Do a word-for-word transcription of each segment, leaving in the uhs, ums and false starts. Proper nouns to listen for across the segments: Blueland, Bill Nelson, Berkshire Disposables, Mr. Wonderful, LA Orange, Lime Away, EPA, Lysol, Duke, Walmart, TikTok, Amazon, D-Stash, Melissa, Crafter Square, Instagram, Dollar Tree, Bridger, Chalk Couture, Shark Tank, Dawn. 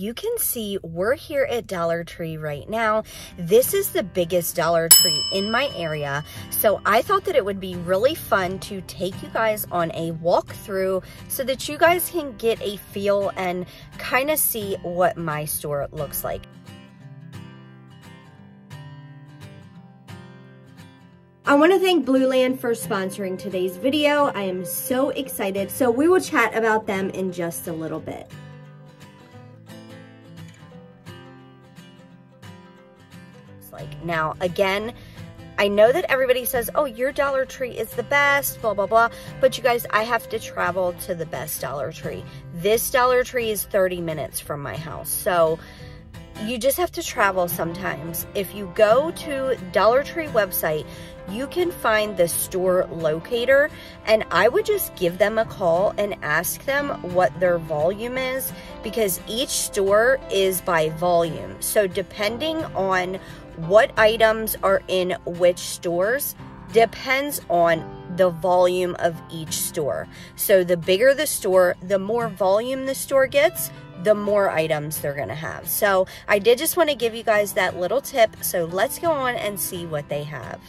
you can see we're here at Dollar Tree right now. This is the biggest Dollar Tree in my area. So I thought that it would be really fun to take you guys on a walkthrough so that you guys can get a feel and kind of see what my store looks like. I want to thank Blueland for sponsoring today's video. I am so excited. So we will chat about them in just a little bit. Like now, again, I know that everybody says, oh, your Dollar Tree is the best, blah, blah, blah. But you guys, I have to travel to the best Dollar Tree. This Dollar Tree is thirty minutes from my house. So you just have to travel sometimes. If you go to Dollar Tree website, you can find the store locator, and I would just give them a call and ask them what their volume is, because each store is by volume. So depending on what items are in which stores depends on the volume of each store. So the bigger the store, the more volume the store gets, the more items they're gonna have. So I did just wanna give you guys that little tip. So let's go on and see what they have.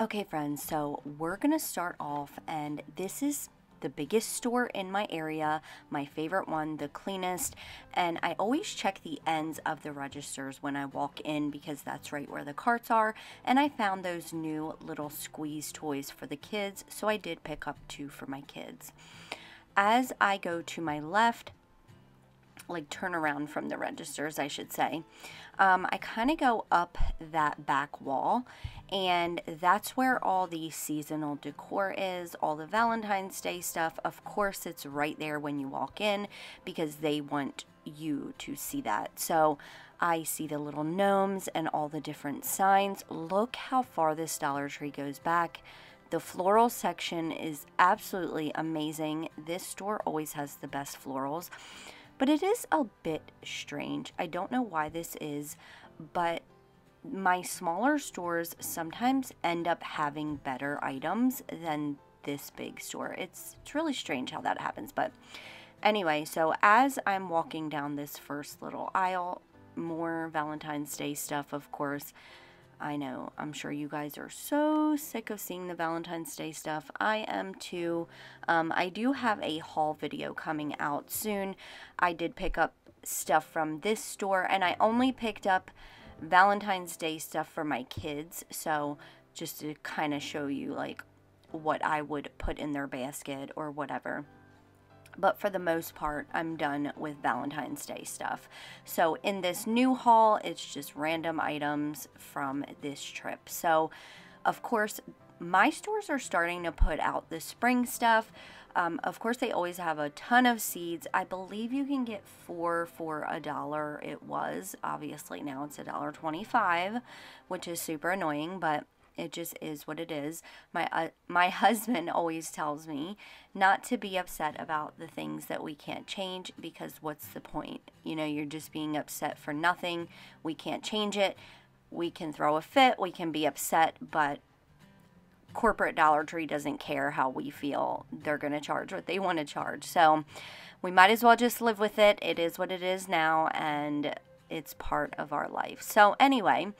Okay friends, so we're gonna start off, and this is the biggest store in my area, my favorite one, the cleanest, and I always check the ends of the registers when I walk in because that's right where the carts are, and I found those new little squeeze toys for the kids, so I did pick up two for my kids. As I go to my left, like turn around from the registers, I should say, um, I kind of go up that back wall, and that's where all the seasonal decor is, all the Valentine's Day stuff. Of course, it's right there when you walk in because they want you to see that. So I see the little gnomes and all the different signs. Look how far this Dollar Tree goes back. The floral section is absolutely amazing. This store always has the best florals. But it is a bit strange. I don't know why this is, but my smaller stores sometimes end up having better items than this big store. It's, it's really strange how that happens. But anyway, so as I'm walking down this first little aisle, more Valentine's Day stuff, of course. I know, I'm sure you guys are so sick of seeing the Valentine's Day stuff. I am too. Um, I do have a haul video coming out soon. I did pick up stuff from this store, and I only picked up Valentine's Day stuff for my kids. So just to kind of show you like what I would put in their basket or whatever. But for the most part, I'm done with Valentine's Day stuff. So in this new haul, it's just random items from this trip. So, of course, my stores are starting to put out the spring stuff. Um, of course, they always have a ton of seeds. I believe you can get four for a dollar. It was. Obviously, now it's a dollar twenty-five, which is super annoying, but it just is what it is. My uh, my husband always tells me not to be upset about the things that we can't change, because what's the point? You know, you're just being upset for nothing. We can't change it. We can throw a fit. We can be upset, but corporate Dollar Tree doesn't care how we feel. They're going to charge what they want to charge. So we might as well just live with it. It is what it is now, and it's part of our life. So anyway,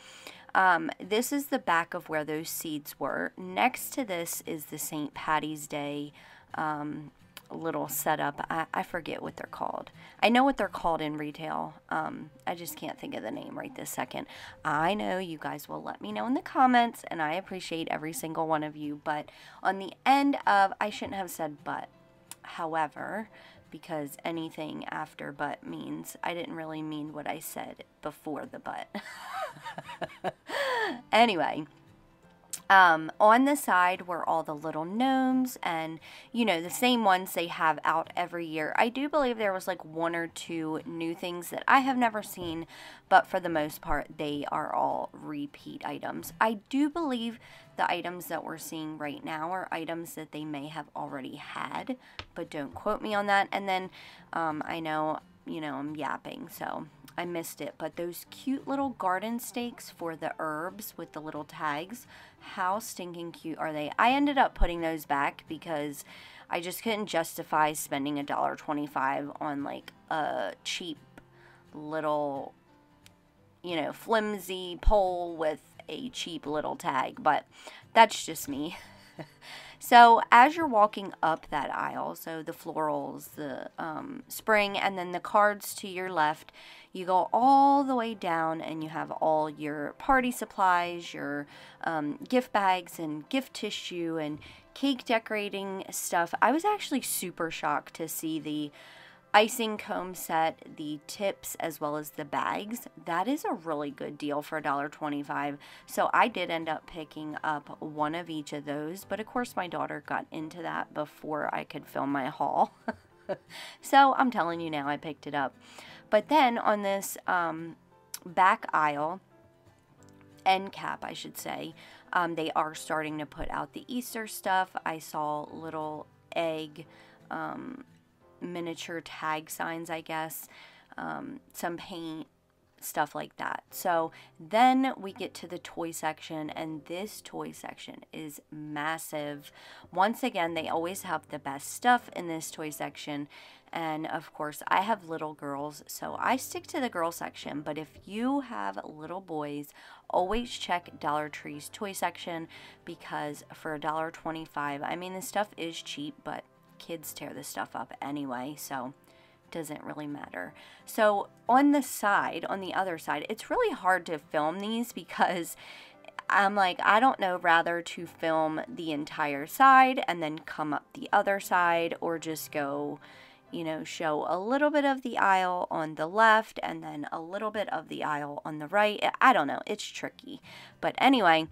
Um, this is the back of where those seeds were. Next to this is the Saint Patty's Day um, little setup. I, I forget what they're called. I know what they're called in retail. Um, I just can't think of the name right this second. I know you guys will let me know in the comments, and I appreciate every single one of you. But on the end of, I shouldn't have said but, however, because anything after but means I didn't really mean what I said before the but. Anyway, um, on the side were all the little gnomes, and, you know, the same ones they have out every year. I do believe there was like one or two new things that I have never seen, but for the most part, they are all repeat items. I do believe the items that we're seeing right now are items that they may have already had, but don't quote me on that. And then um, I know, you know, I'm yapping, so I missed it, but those cute little garden stakes for the herbs with the little tags, how stinking cute are they? I ended up putting those back because I just couldn't justify spending a dollar twenty-five on like a cheap little, you know, flimsy pole with a cheap little tag, but that's just me. So as you're walking up that aisle, so the florals, the um, spring, and then the cards to your left, you go all the way down and you have all your party supplies, your um, gift bags and gift tissue and cake decorating stuff. I was actually super shocked to see the icing comb set, the tips, as well as the bags. That is a really good deal for a dollar twenty-five. So I did end up picking up one of each of those, but of course my daughter got into that before I could film my haul. So I'm telling you now, I picked it up. But then on this um, back aisle, end cap I should say, um, they are starting to put out the Easter stuff. I saw little egg um, miniature tag signs, I guess, um, some paint, stuff like that. So then we get to the toy section, and this toy section is massive. Once again, they always have the best stuff in this toy section, and of course I have little girls, so I stick to the girl section, but if you have little boys, always check Dollar Tree's toy section, because for a dollar twenty-five, I mean, this stuff is cheap, but kids tear this stuff up anyway, so it doesn't really matter. So on the side, on the other side, it's really hard to film these because I'm like, I don't know, rather to film the entire side and then come up the other side, or just go, you know, show a little bit of the aisle on the left and then a little bit of the aisle on the right. I don't know, it's tricky. But anyway,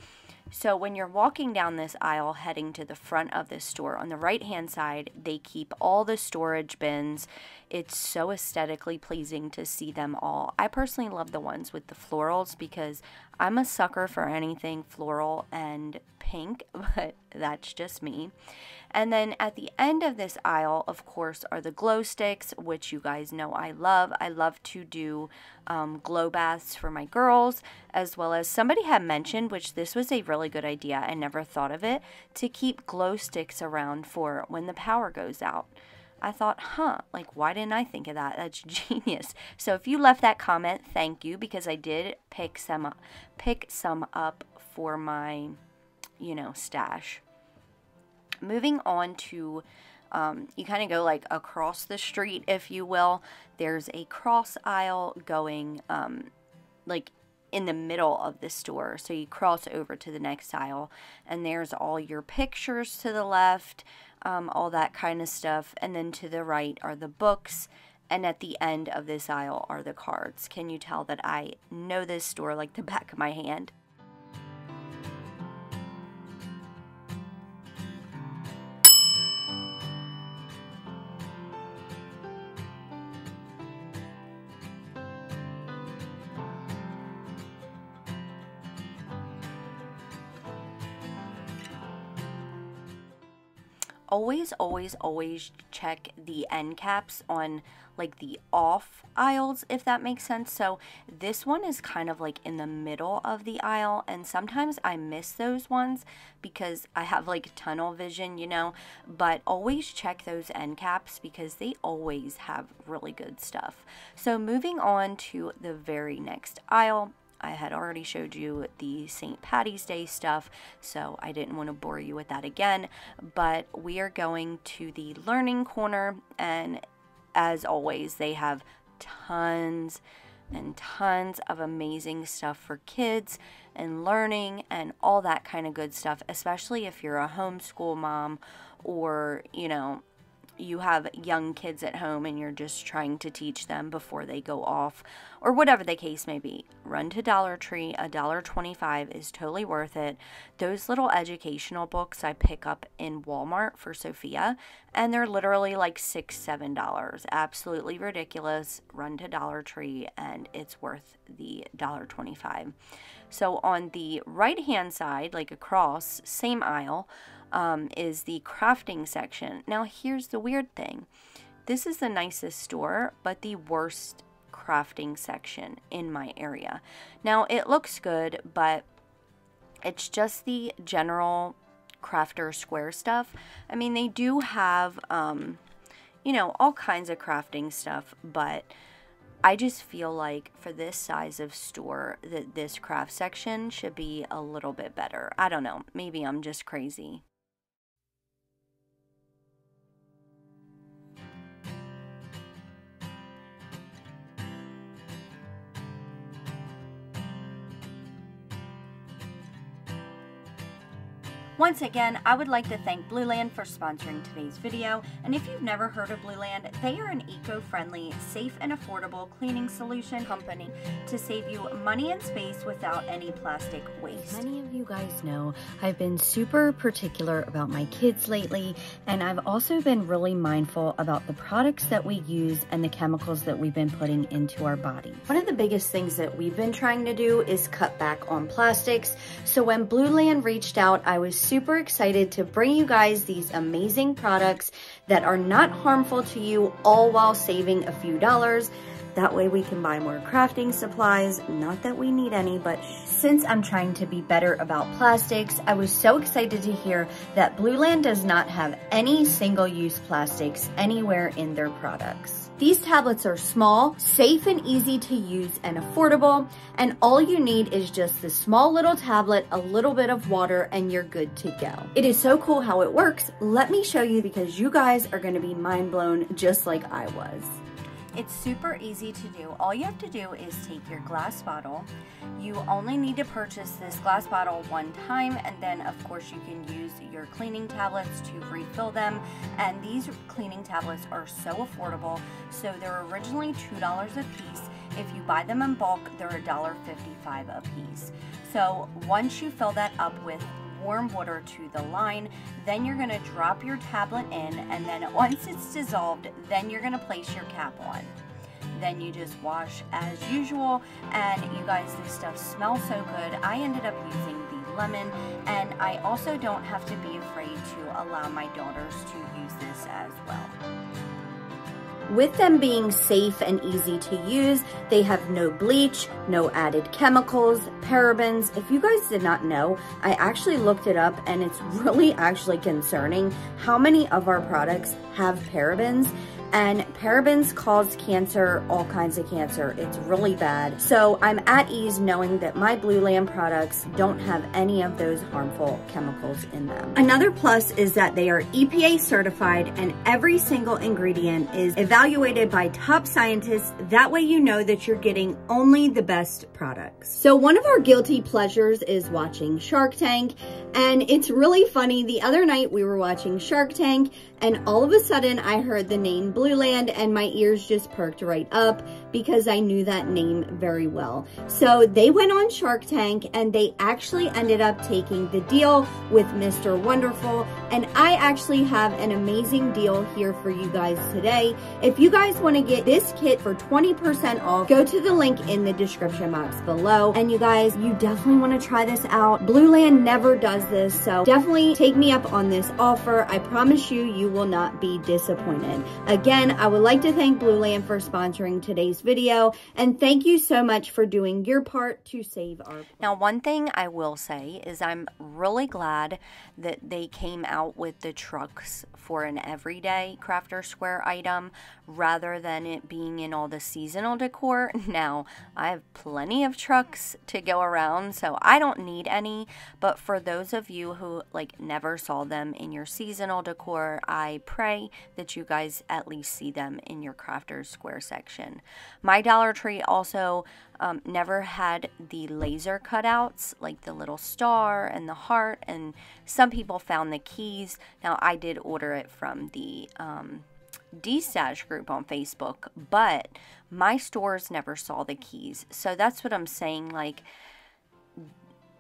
so when you're walking down this aisle heading to the front of this store, on the right hand side, they keep all the storage bins. It's so aesthetically pleasing to see them all. I personally love the ones with the florals because I'm a sucker for anything floral and pink, but that's just me. And then at the end of this aisle, of course, are the glow sticks, which you guys know I love. I love to do um, glow baths for my girls, as well as somebody had mentioned, which this was a really good idea, I never thought of it, to keep glow sticks around for when the power goes out. I thought, huh, like, why didn't I think of that? That's genius. So if you left that comment, thank you, because I did pick some up, pick some up for my, you know, stash. Moving on to, um, you kind of go like across the street, if you will. There's a cross aisle going um, like in the middle of the store. So you cross over to the next aisle, and there's all your pictures to the left, um, all that kind of stuff. And then to the right are the books. And at the end of this aisle are the cards. Can you tell that I know this store like the back of my hand? Always, always, always check the end caps on like the off aisles, if that makes sense. So this one is kind of like in the middle of the aisle, and sometimes I miss those ones because I have like tunnel vision, you know, but always check those end caps because they always have really good stuff. So moving on to the very next aisle. I had already showed you the Saint Patty's Day stuff, so I didn't want to bore you with that again, but we are going to the learning corner, and as always, they have tons and tons of amazing stuff for kids and learning and all that kind of good stuff, especially if you're a homeschool mom or, you know, you have young kids at home and you're just trying to teach them before they go off, or whatever the case may be. Run to Dollar Tree. a dollar twenty-five is totally worth it. Those little educational books I pick up in Walmart for Sophia, and they're literally like six, seven dollars. Absolutely ridiculous. Run to Dollar Tree and it's worth the dollar twenty-five. So on the right hand side, like across, same aisle, Um, is the crafting section. Now here's the weird thing. This is the nicest store, but the worst crafting section in my area. Now it looks good, but it's just the general Crafter Square stuff. I mean, they do have, um, you know, all kinds of crafting stuff, but I just feel like for this size of store that this craft section should be a little bit better. I don't know. Maybe I'm just crazy. Once again, I would like to thank Blueland for sponsoring today's video, and if you've never heard of Blueland, they are an eco-friendly, safe and affordable cleaning solution company to save you money and space without any plastic waste. As many of you guys know, I've been super particular about my kids lately, and I've also been really mindful about the products that we use and the chemicals that we've been putting into our bodies. One of the biggest things that we've been trying to do is cut back on plastics, so when Blueland reached out, I was super Super excited to bring you guys these amazing products that are not harmful to you, all while saving a few dollars. That way we can buy more crafting supplies. Not that we need any, but since I'm trying to be better about plastics, I was so excited to hear that Blueland does not have any single-use plastics anywhere in their products. These tablets are small, safe and easy to use and affordable, and all you need is just this small little tablet, a little bit of water, and you're good to go. It is so cool how it works. Let me show you because you guys are gonna be mind blown just like I was. It's super easy to do. All you have to do is take your glass bottle. You only need to purchase this glass bottle one time, and then of course you can use your cleaning tablets to refill them. And these cleaning tablets are so affordable. So they're originally two dollars a piece. If you buy them in bulk, they're one dollar fifty-five a piece. So once you fill that up with warm water to the line, then you're gonna drop your tablet in, and then once it's dissolved, then you're gonna place your cap on. Then you just wash as usual, and you guys, this stuff smells so good. I ended up using the lemon, and I also don't have to be afraid to allow my daughters to use this as well. With them being safe and easy to use, they have no bleach, no added chemicals, parabens. If you guys did not know, I actually looked it up, and it's really actually concerning how many of our products have parabens. And parabens cause cancer, all kinds of cancer. It's really bad. So I'm at ease knowing that my Blueland products don't have any of those harmful chemicals in them. Another plus is that they are E P A certified, and every single ingredient is evaluated by top scientists. That way you know that you're getting only the best products. So one of our guilty pleasures is watching Shark Tank, and it's really funny. The other night we were watching Shark Tank, and all of a sudden I heard the name Blueland, and my ears just perked right up because I knew that name very well. So they went on Shark Tank, and they actually ended up taking the deal with Mister Wonderful, and I actually have an amazing deal here for you guys today. If you guys want to get this kit for twenty percent off, go to the link in the description box below. And you guys, you definitely want to try this out. Blueland never does this, so definitely take me up on this offer. I promise you, you will not be disappointed. Again, I would like to thank Blueland for sponsoring today's video, and thank you so much for doing your part to save our planet. Now, one thing I will say is I'm really glad that they came out with the trucks for an everyday Crafter Square item rather than it being in all the seasonal decor. Now, I have plenty of trucks to go around, so I don't need any, but for those of you who like never saw them in your seasonal decor, I pray that you guys at least see them in your Crafter Square section. My Dollar Tree also um, never had the laser cutouts, like the little star and the heart, and some people found the keys. Now, I did order it from the um, D-Stash group on Facebook, but my stores never saw the keys. So that's what I'm saying, like,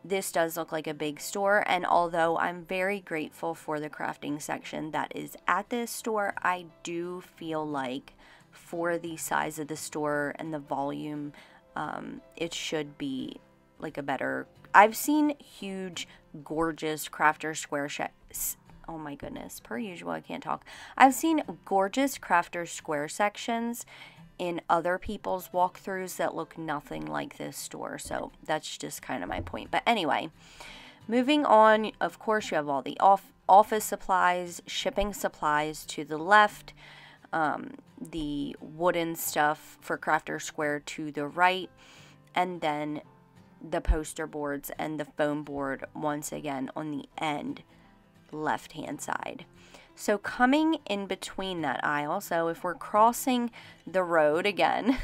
this does look like a big store, and although I'm very grateful for the crafting section that is at this store, I do feel like for the size of the store and the volume, um, it should be like a better... I've seen huge, gorgeous Crafter Square... Sh oh my goodness, per usual, I can't talk. I've seen gorgeous Crafter Square sections in other people's walkthroughs that look nothing like this store. So that's just kind of my point. But anyway, moving on, of course, you have all the off office supplies, shipping supplies to the left. um, the wooden stuff for Crafter Square to the right, and then the poster boards and the foam board once again on the end left hand side. So coming in between that aisle, so if we're crossing the road again,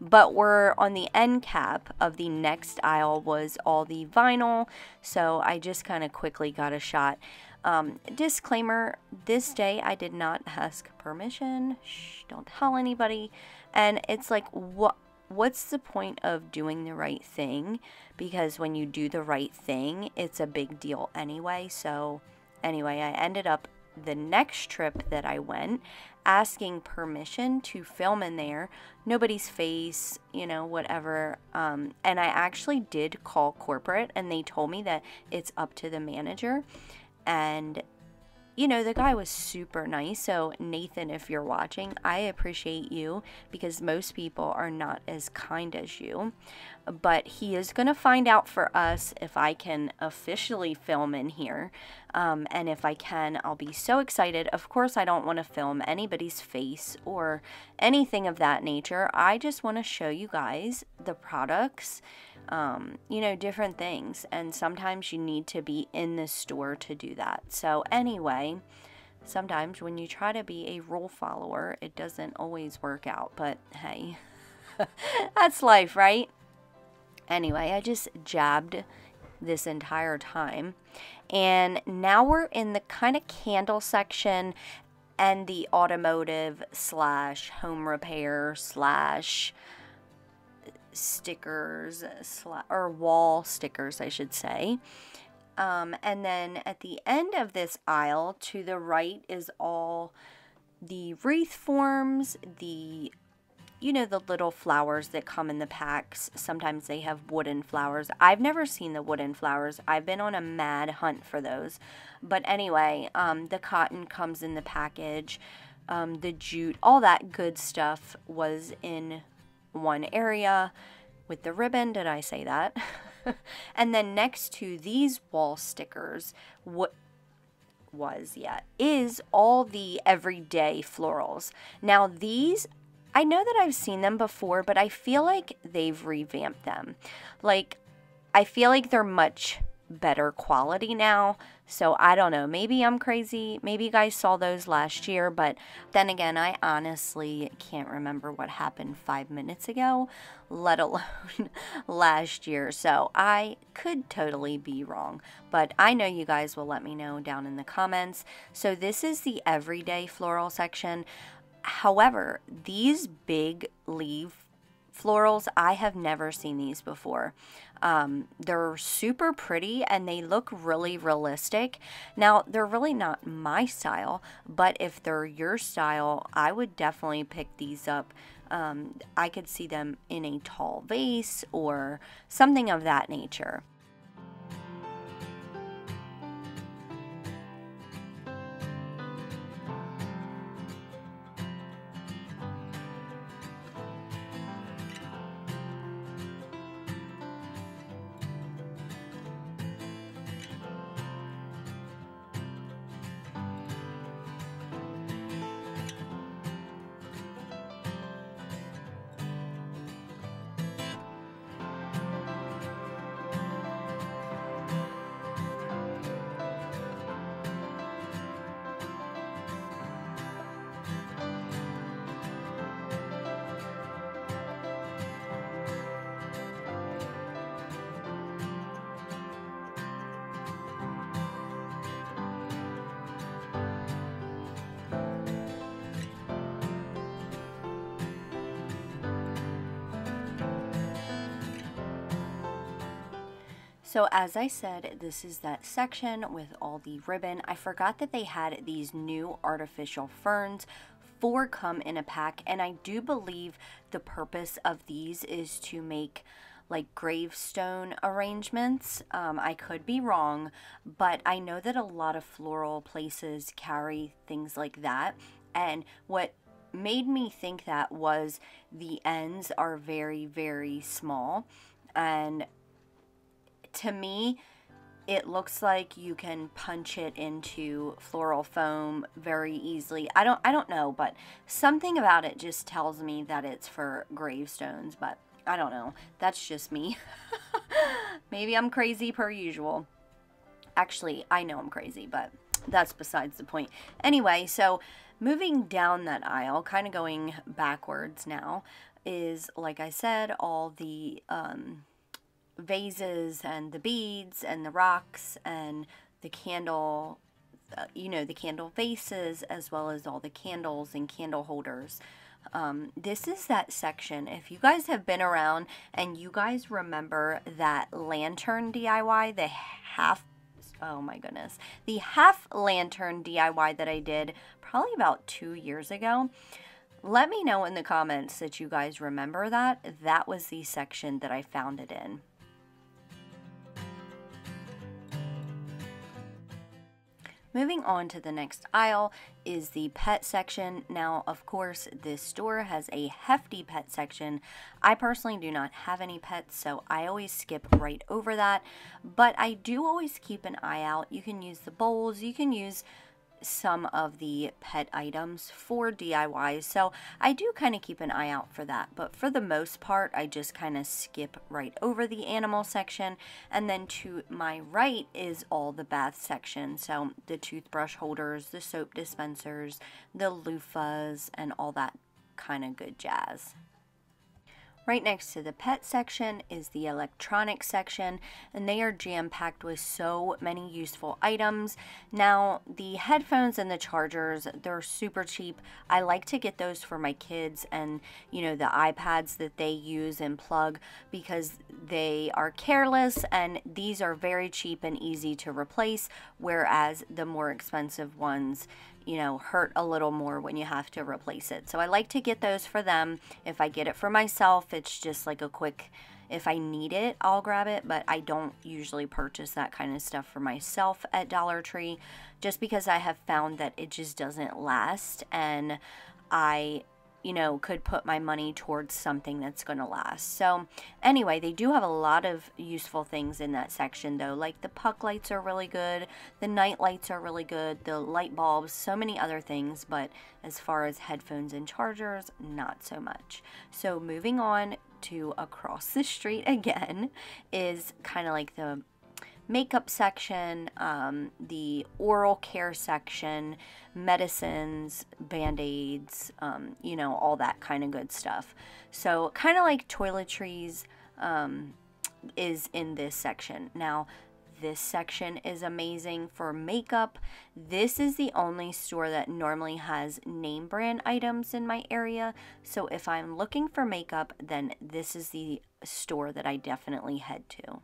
but we're on the end cap of the next aisle was all the vinyl. So I just kind of quickly got a shot. Um, disclaimer, this day I did not ask permission. Shh, don't tell anybody. And it's like, what? What's the point of doing the right thing? Because when you do the right thing, it's a big deal anyway. So anyway, I ended up the next trip that I went asking permission to film in there. Nobody's face, you know, whatever. Um, and I actually did call corporate, and they told me that it's up to the manager. And, you know, the guy was super nice. So Nathan, if you're watching, I appreciate you, because most people are not as kind as you. But he is going to find out for us if I can officially film in here. Um, and if I can, I'll be so excited. Of course, I don't want to film anybody's face or anything of that nature. I just want to show you guys the products, um, you know, different things. And sometimes you need to be in the store to do that. So anyway, sometimes when you try to be a rule follower, it doesn't always work out. But hey, that's life, right? Anyway, I just jabbed this entire time. And now we're in the kind of candle section and the automotive slash home repair slash stickers slash, or wall stickers, I should say. Um, and then at the end of this aisle to the right is all the wreath forms, the you know, the little flowers that come in the packs. Sometimes they have wooden flowers. I've never seen the wooden flowers. I've been on a mad hunt for those. But anyway, um, the cotton comes in the package. Um, the jute, all that good stuff was in one area with the ribbon. Did I say that? And then next to these wall stickers, what was, yeah, is all the everyday florals. Now these, I know that I've seen them before, but I feel like they've revamped them. Like, I feel like they're much better quality now. So I don't know, maybe I'm crazy. Maybe you guys saw those last year, but then again, I honestly can't remember what happened five minutes ago, let alone last year. So I could totally be wrong, but I know you guys will let me know down in the comments. So this is the everyday floral section. However, these big leaf florals, I have never seen these before. Um, they're super pretty and they look really realistic. Now, they're really not my style, but if they're your style, I would definitely pick these up. Um, I could see them in a tall vase or something of that nature. So as I said, this is that section with all the ribbon. I forgot that they had these new artificial ferns. Four come in a pack, and I do believe the purpose of these is to make like gravestone arrangements. Um, I could be wrong, but I know that a lot of floral places carry things like that. And what made me think that was the ends are very, very small, and to me, It looks like you can punch it into floral foam very easily. I don't I don't know, but something about it just tells me that it's for gravestones, but I don't know. That's just me. Maybe I'm crazy per usual. Actually, I know I'm crazy, but that's besides the point. Anyway, so moving down that aisle, kind of going backwards now, is, like I said, all the um, vases and the beads and the rocks and the candle, uh, you know, the candle vases, as well as all the candles and candle holders. Um, this is that section. If you guys have been around and you guys remember that lantern D I Y, the half Oh my goodness. The half lantern D I Y that I did probably about two years ago. Let me know in the comments that you guys remember that. That was the section that I found it in. Moving on to the next aisle is the pet section. Now, of course, this store has a hefty pet section. I personally do not have any pets, so I always skip right over that. But I do always keep an eye out. You can use the bowls. You can use some of the pet items for D I Ys. So I do kind of keep an eye out for that. But for the most part, I just kind of skip right over the animal section. And then to my right is all the bath section. So the toothbrush holders, the soap dispensers, the loofahs, and all that kind of good jazz. Right next to the pet section is the electronics section, and they are jam-packed with so many useful items. Now, the headphones and the chargers, they're super cheap. I like to get those for my kids and, you know, the iPads that they use and plug because they are careless, and these are very cheap and easy to replace, whereas the more expensive ones, you know, hurt a little more when you have to replace it. So I like to get those for them. If I get it for myself, it's just like a quick, if I need it, I'll grab it, but I don't usually purchase that kind of stuff for myself at Dollar Tree just because I have found that it just doesn't last, and I, you know, could put my money towards something that's going to last. So anyway, they do have a lot of useful things in that section though, like the puck lights are really good, the night lights are really good, the light bulbs, so many other things, but as far as headphones and chargers, not so much. So moving on to across the street again is kind of like the makeup section, um, the oral care section, medicines, band-aids, um, you know, all that kind of good stuff. So kind of like toiletries um, is in this section. Now, this section is amazing for makeup. This is the only store that normally has name brand items in my area. So if I'm looking for makeup, then this is the store that I definitely head to.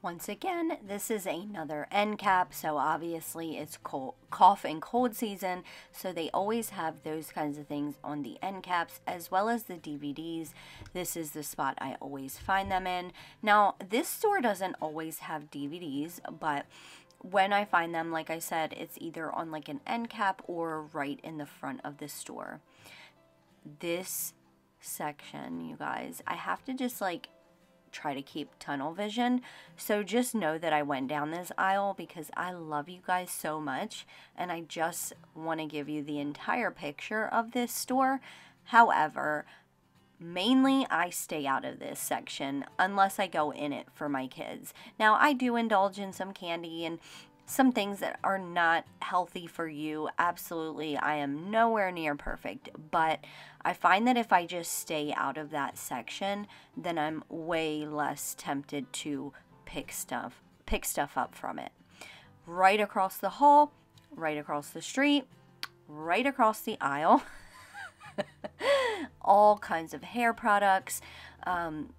Once again, this is another end cap, so obviously it's cold, cough and cold season, so they always have those kinds of things on the end caps as well as the D V Ds. This is the spot I always find them in. Now, this store doesn't always have D V Ds, but when I find them, like I said, it's either on like an end cap or right in the front of the store. This section, you guys, I have to just like try to keep tunnel vision, so just know that I went down this aisle because I love you guys so much and I just want to give you the entire picture of this store. However, mainly I stay out of this section unless I go in it for my kids. Now, I do indulge in some candy and some things that are not healthy for you. Absolutely, I am nowhere near perfect, but I find that if I just stay out of that section, then I'm way less tempted to pick stuff, pick stuff up from it. Right across the hall, right across the street, right across the aisle, all kinds of hair products, um,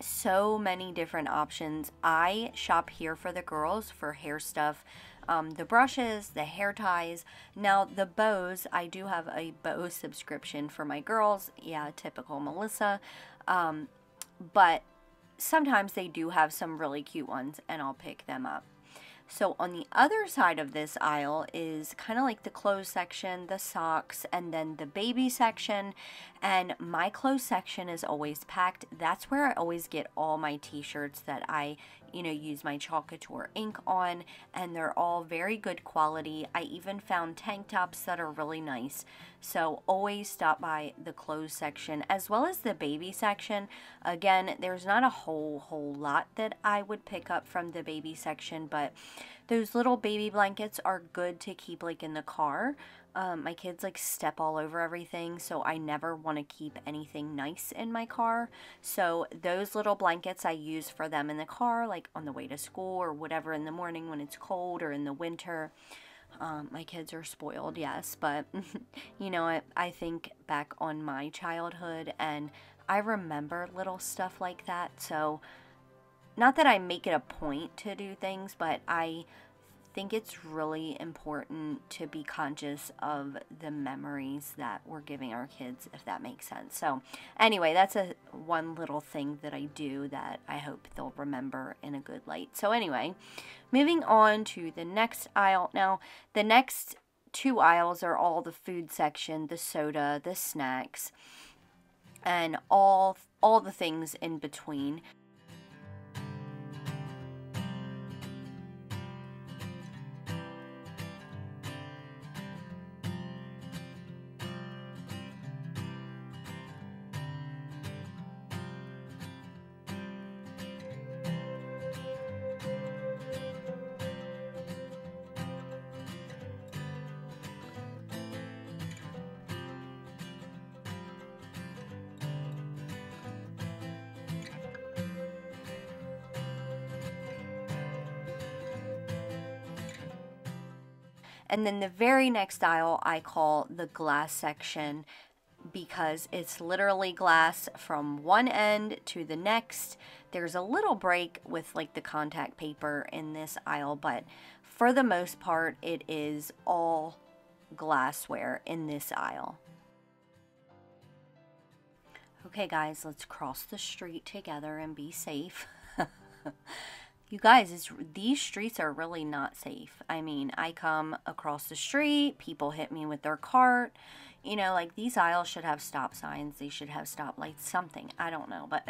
so many different options. I shop here for the girls for hair stuff, um, the brushes, the hair ties. Now the bows, I do have a bow subscription for my girls. Yeah, typical Melissa. Um, but sometimes they do have some really cute ones and I'll pick them up. So on the other side of this aisle is kind of like the clothes section, the socks, and then the baby section. And my clothes section is always packed. That's where I always get all my t-shirts that I, you know, use my Chalk Couture ink on. And they're all very good quality. I even found tank tops that are really nice. So always stop by the clothes section as well as the baby section. Again, there's not a whole, whole lot that I would pick up from the baby section, but those little baby blankets are good to keep like in the car. Um, my kids like step all over everything, so I never want to keep anything nice in my car. So those little blankets I use for them in the car, like on the way to school or whatever in the morning when it's cold or in the winter. Um, my kids are spoiled, yes, but you know, I, I think back on my childhood and I remember little stuff like that. So not that I make it a point to do things, but I think it's really important to be conscious of the memories that we're giving our kids, if that makes sense. So anyway, that's a one little thing that I do that I hope they'll remember in a good light. So anyway, moving on to the next aisle. Now, the next two aisles are all the food section, the soda, the snacks, and all, all the things in between. And then the very next aisle I call the glass section because it's literally glass from one end to the next. There's a little break with like the contact paper in this aisle, but for the most part, it is all glassware in this aisle. Okay guys, let's cross the street together and be safe. You guys, it's, these streets are really not safe. I mean, I come across the street, people hit me with their cart. You know, like these aisles should have stop signs. They should have stop lights, something. I don't know, but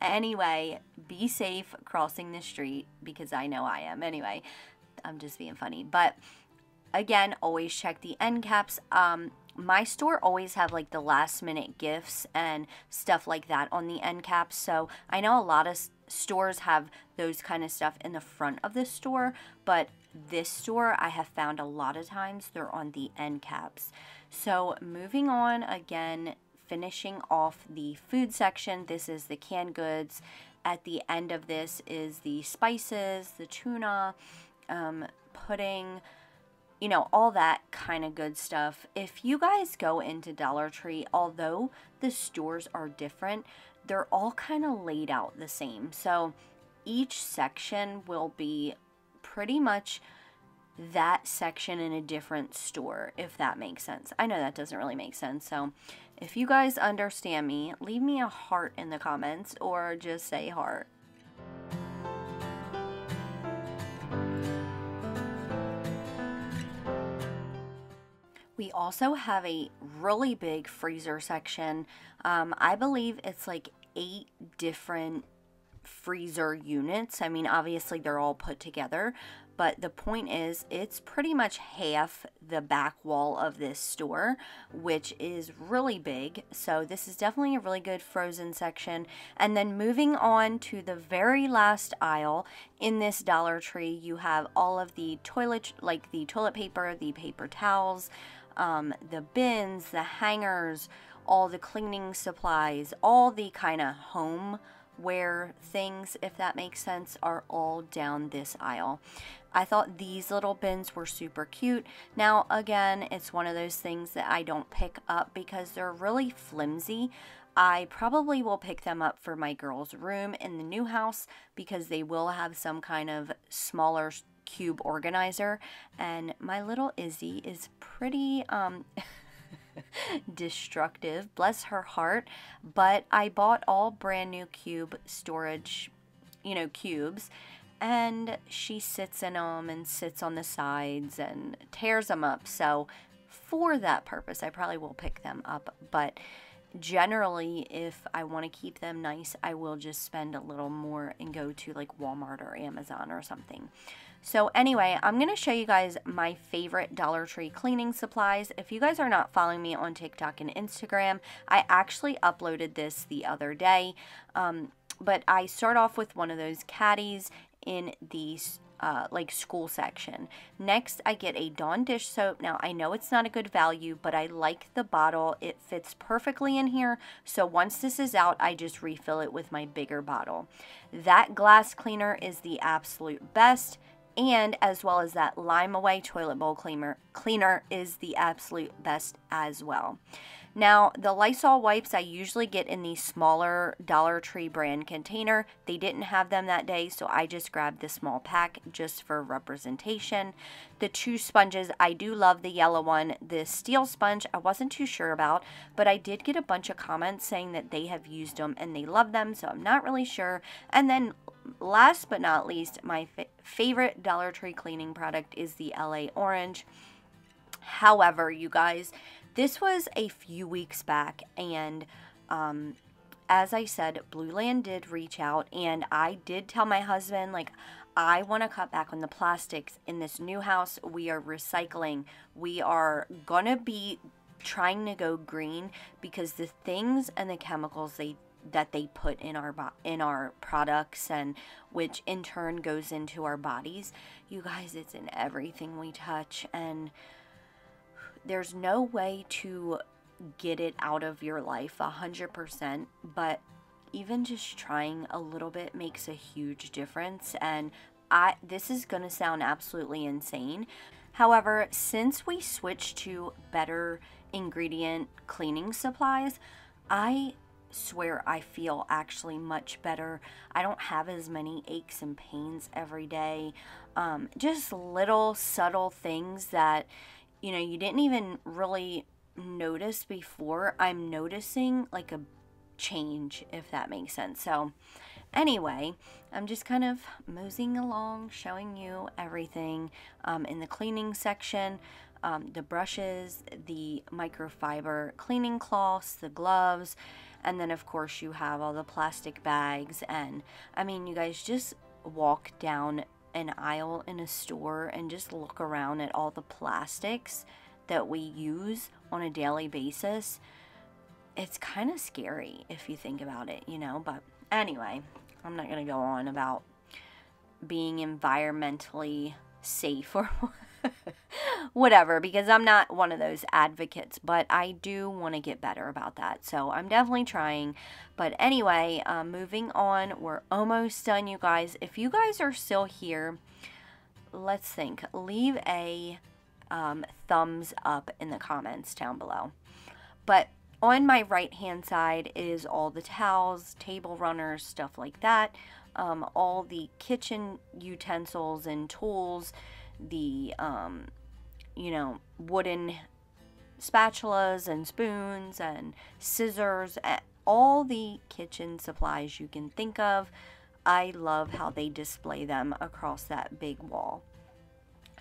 anyway, be safe crossing the street because I know I am. Anyway, I'm just being funny. But again, always check the end caps. Um, my store always have like the last minute gifts and stuff like that on the end caps. So I know a lot of stores have those kind of stuff in the front of the store, but this store I have found a lot of times they're on the end caps. So moving on again, finishing off the food section, this is the canned goods. At the end of this is the spices, the tuna, um, pudding, you know, all that kind of good stuff. If you guys go into Dollar Tree, although the stores are different, they're all kind of laid out the same. So each section will be pretty much that section in a different store, if that makes sense. I know that doesn't really make sense. So if you guys understand me, leave me a heart in the comments or just say heart. We also have a really big freezer section. Um, I believe it's like eight different freezer units. I mean, obviously they're all put together, but the point is it's pretty much half the back wall of this store, which is really big. So this is definitely a really good frozen section. And then moving on to the very last aisle in this Dollar Tree, you have all of the toilet, like the toilet paper, the paper towels, um, the bins, the hangers, all the cleaning supplies, all the kind of home where things, if that makes sense, are all down this aisle. I thought these little bins were super cute. Now, again, it's one of those things that I don't pick up because they're really flimsy. I probably will pick them up for my girls' room in the new house because they will have some kind of smaller cube organizer. And my little Izzy is pretty... Um, destructive, bless her heart, but I bought all brand new cube storage, you know, cubes, and she sits in them and sits on the sides and tears them up. So for that purpose, I probably will pick them up, but generally if I want to keep them nice, I will just spend a little more and go to like Walmart or Amazon or something. So anyway, I'm going to show you guys my favorite Dollar Tree cleaning supplies. If you guys are not following me on TikTok and Instagram, I actually uploaded this the other day. Um, but I start off with one of those caddies in the uh, like school section. Next, I get a Dawn dish soap. Now, I know it's not a good value, but I like the bottle. It fits perfectly in here. So once this is out, I just refill it with my bigger bottle. That glass cleaner is the absolute best. And as well as that Lime Away toilet bowl cleaner, cleaner is the absolute best as well. Now, the Lysol wipes I usually get in the smaller Dollar Tree brand container. They didn't have them that day, so I just grabbed the small pack just for representation. The two sponges, I do love the yellow one. The steel sponge, I wasn't too sure about, but I did get a bunch of comments saying that they have used them and they love them, so I'm not really sure. And then last but not least, my fa favorite Dollar Tree cleaning product is the L A Orange. However, you guys, this was a few weeks back, and um, as I said, Blueland did reach out, and I did tell my husband, like, I want to cut back on the plastics. In this new house, we are recycling. We are going to be trying to go green because the things and the chemicals they that they put in our in our products, and which in turn goes into our bodies, you guys, it's in everything we touch, and there's no way to get it out of your life a hundred percent, but even just trying a little bit makes a huge difference. And I this is gonna sound absolutely insane, however, since we switched to better ingredient cleaning supplies, I swear I feel actually much better. I don't have as many aches and pains every day. Um, just little subtle things that, you know, you didn't even really notice before. I'm noticing like a change, if that makes sense. So anyway, I'm just kind of moseying along, showing you everything um, in the cleaning section. Um, the brushes, the microfiber cleaning cloths, the gloves, and then of course you have all the plastic bags. And I mean, you guys, just walk down an aisle in a store and just look around at all the plastics that we use on a daily basis. It's kind of scary if you think about it, you know, but anyway, I'm not going to go on about being environmentally safe or whatever, because I'm not one of those advocates, but I do want to get better about that. So I'm definitely trying. But anyway, uh, moving on, we're almost done, you guys. If you guys are still here, let's think. Leave a um, thumbs up in the comments down below. But on my right hand side is all the towels, table runners, stuff like that. Um, all the kitchen utensils and tools, the, um, you know, wooden spatulas and spoons and scissors, all the kitchen supplies you can think of. I love how they display them across that big wall.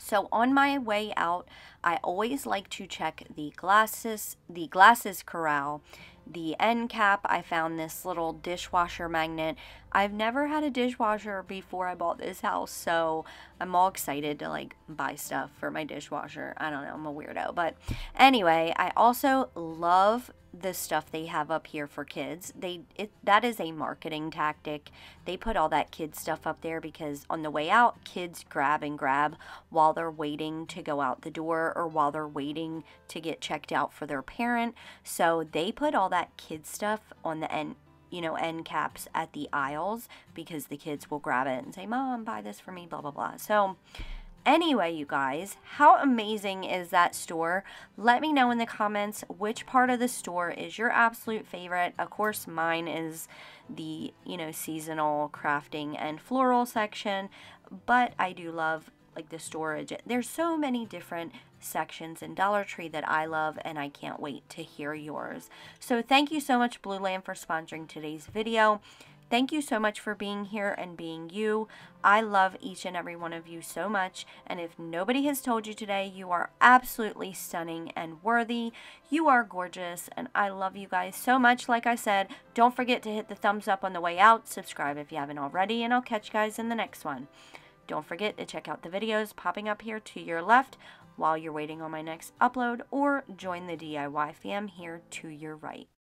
So on my way out, I always like to check the glasses, the glasses corral, the end cap. I found this little dishwasher magnet. I've never had a dishwasher before I bought this house, so I'm all excited to like buy stuff for my dishwasher. I don't know, I'm a weirdo. But anyway, I also love the stuff they have up here for kids. They it, that is a marketing tactic. They put all that kid stuff up there because on the way out, kids grab and grab while they're waiting to go out the door or while they're waiting to get checked out for their parent. So they put all that kid stuff on the end, you know, end caps at the aisles because the kids will grab it and say, "Mom, buy this for me," blah blah blah. So anyway, you guys, how amazing is that store? Let me know in the comments which part of the store is your absolute favorite. Of course, mine is the, you know, seasonal crafting and floral section, but I do love like the storage. There's so many different sections in Dollar Tree that I love, and I can't wait to hear yours. So thank you so much, Blueland, for sponsoring today's video. Thank you so much for being here and being you. I love each and every one of you so much. And if nobody has told you today, you are absolutely stunning and worthy. You are gorgeous. And I love you guys so much. Like I said, don't forget to hit the thumbs up on the way out. Subscribe if you haven't already. And I'll catch you guys in the next one. Don't forget to check out the videos popping up here to your left while you're waiting on my next upload. Or join the D I Y fam here to your right.